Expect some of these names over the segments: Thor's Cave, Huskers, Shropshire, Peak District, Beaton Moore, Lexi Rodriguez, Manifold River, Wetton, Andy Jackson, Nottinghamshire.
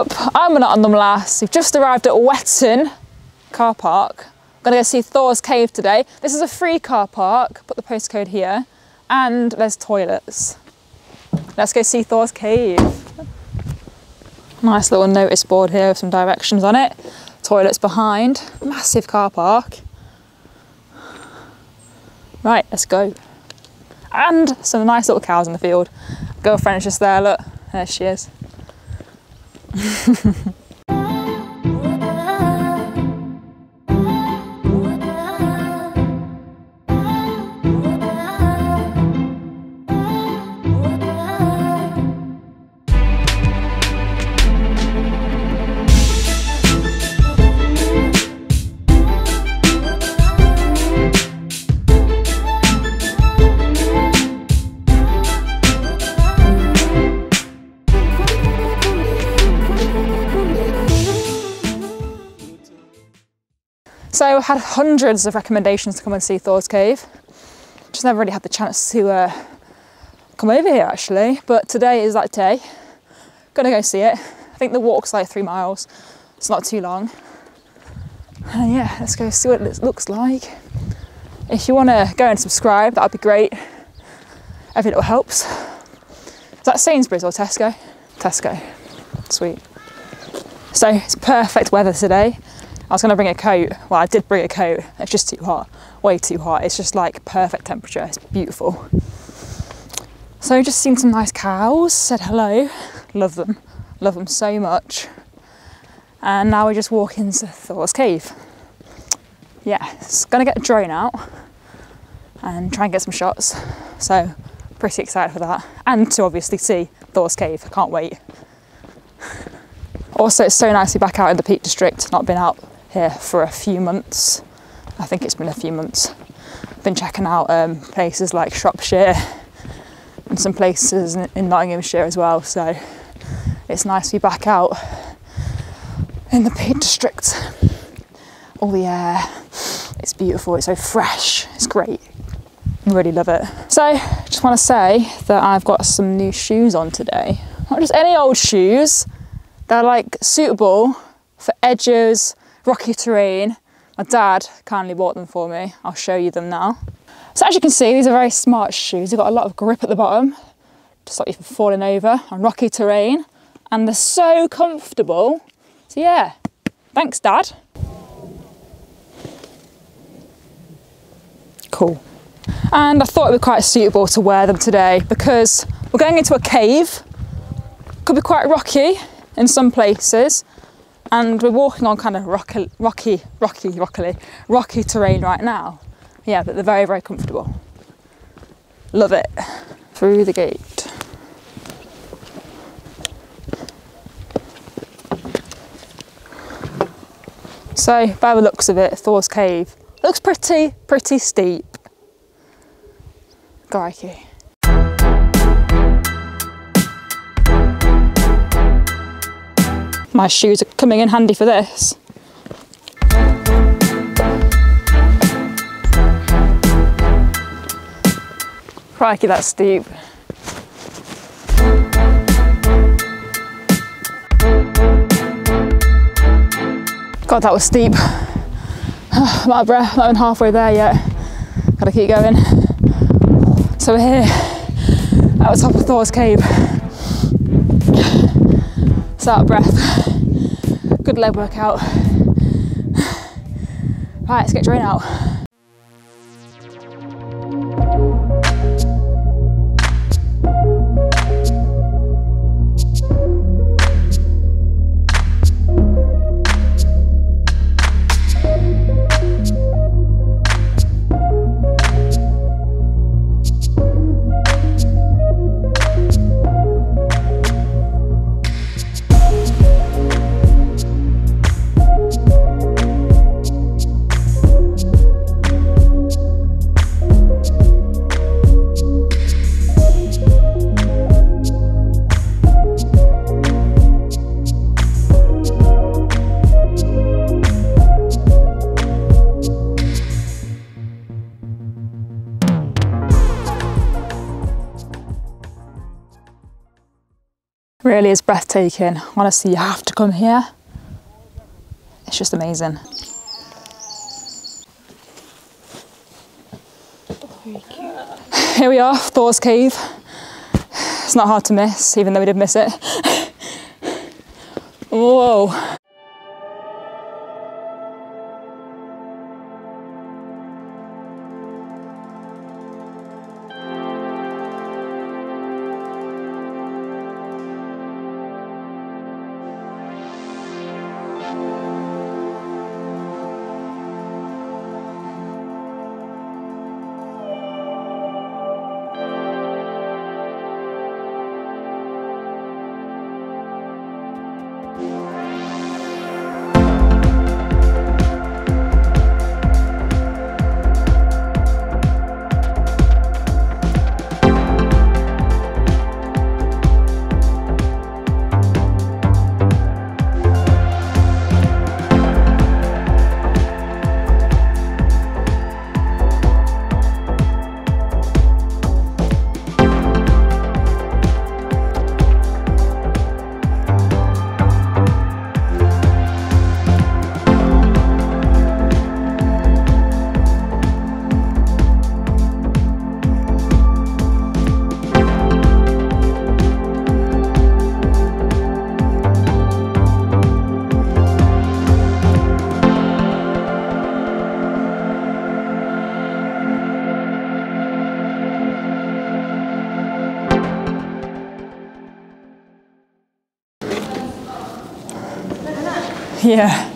up. I'm a Nottingham lass. We've just arrived at Wetton car park. I'm gonna go see Thor's Cave today. This is a free car park, put the postcode here, and there's toilets. Let's go see Thor's Cave. Nice little notice board here with some directions on it. Toilets behind, massive car park. Right, let's go. And some nice little cows in the field. Girlfriend's just there, look, there she is. So I had hundreds of recommendations to come and see Thor's Cave. Just never really had the chance to come over here actually, but today is that day. Gonna go see it. I think the walk's like 3 miles. It's not too long. And yeah, let's go see what it looks like. If you wanna go and subscribe, that'd be great. Every little helps. Is that Sainsbury's or Tesco? Tesco, sweet. So it's perfect weather today. I was going to bring a coat, well I did bring a coat, it's just too hot, way too hot, it's just like perfect temperature, it's beautiful. So just seen some nice cows, said hello, love them so much. And now we're just walking into Thor's Cave. Yeah, it's going to get a drone out and try and get some shots, so pretty excited for that. And to obviously see Thor's Cave, I can't wait. Also it's so nice to be back out in the Peak District, not been out here for a few months. I think it's been a few months. Been checking out places like Shropshire and some places in Nottinghamshire as well, so it's nice to be back out in the Peak District. All the air, it's beautiful, it's so fresh, it's great. I really love it. So just want to say that I've got some new shoes on today. Not just any old shoes, they're like suitable for edges, rocky terrain. My dad kindly bought them for me. I'll show you them now. So as you can see, these are very smart shoes. They've got a lot of grip at the bottom to stop you from falling over on rocky terrain. And they're so comfortable. So yeah, thanks Dad. Cool. And I thought it would be quite suitable to wear them today because we're going into a cave. Could be quite rocky in some places, and we're walking on kind of rocky terrain right now. Yeah, but they're very, very comfortable. Love it. Through the gate. So, by the looks of it, Thor's Cave looks pretty steep. Crikey. My shoes are coming in handy for this. Crikey, that's steep. God, that was steep. I'm out of breath, not even halfway there yet. Gotta keep going. So we're here at the top of Thor's Cave. It's out of breath. Good leg workout. Right, let's get drained out. really is breathtaking. Honestly, you have to come here. It's just amazing. Here we are, Thor's Cave. It's not hard to miss, even though we did miss it. Whoa. Yeah.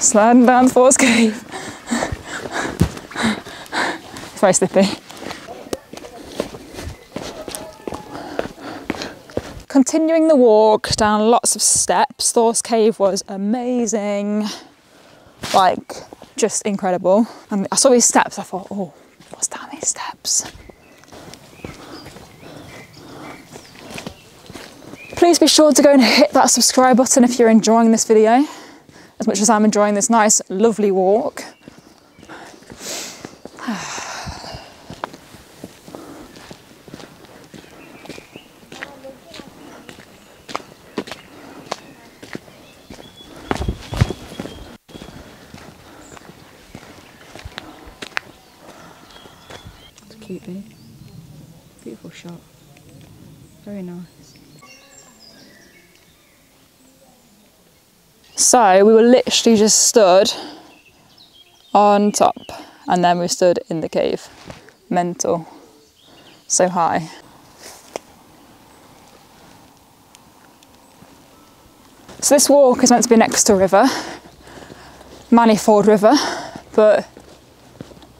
Sliding down Thor's Cave. It's very slippy. Continuing the walk down lots of steps, Thor's Cave was amazing. Like, just incredible. And I saw these steps, I thought, oh, what's down these steps? Please be sure to go and hit that subscribe button if you're enjoying this video. As much as I'm enjoying this nice, lovely walk. It's cute, eh? Beautiful shot. Very nice. So we were literally just stood on top and then we stood in the cave. Mental. So high. So this walk is meant to be next to a river, Manifold River, but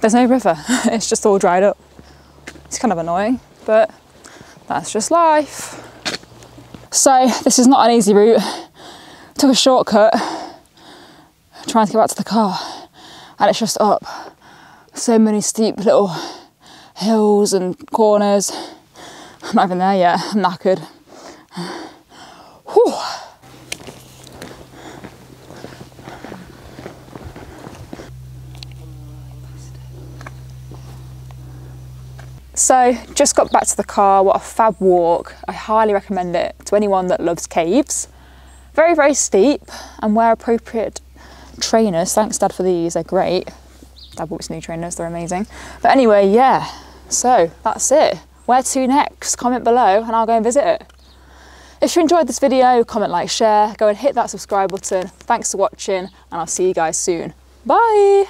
there's no river. It's just all dried up. It's kind of annoying, but that's just life. So this is not an easy route. Took a shortcut trying to get back to the car and it's just up so many steep little hills and corners. I'm not even there yet, I'm knackered. Whew. So just got back to the car, what a fab walk. I highly recommend it to anyone that loves caves. Very, very steep, and wear appropriate trainers. Thanks, Dad, for these. They're great. Dad bought some new trainers. They're amazing. But anyway, yeah. So that's it. Where to next? Comment below, and I'll go and visit it. If you enjoyed this video, comment, like, share. Go and hit that subscribe button. Thanks for watching, and I'll see you guys soon. Bye.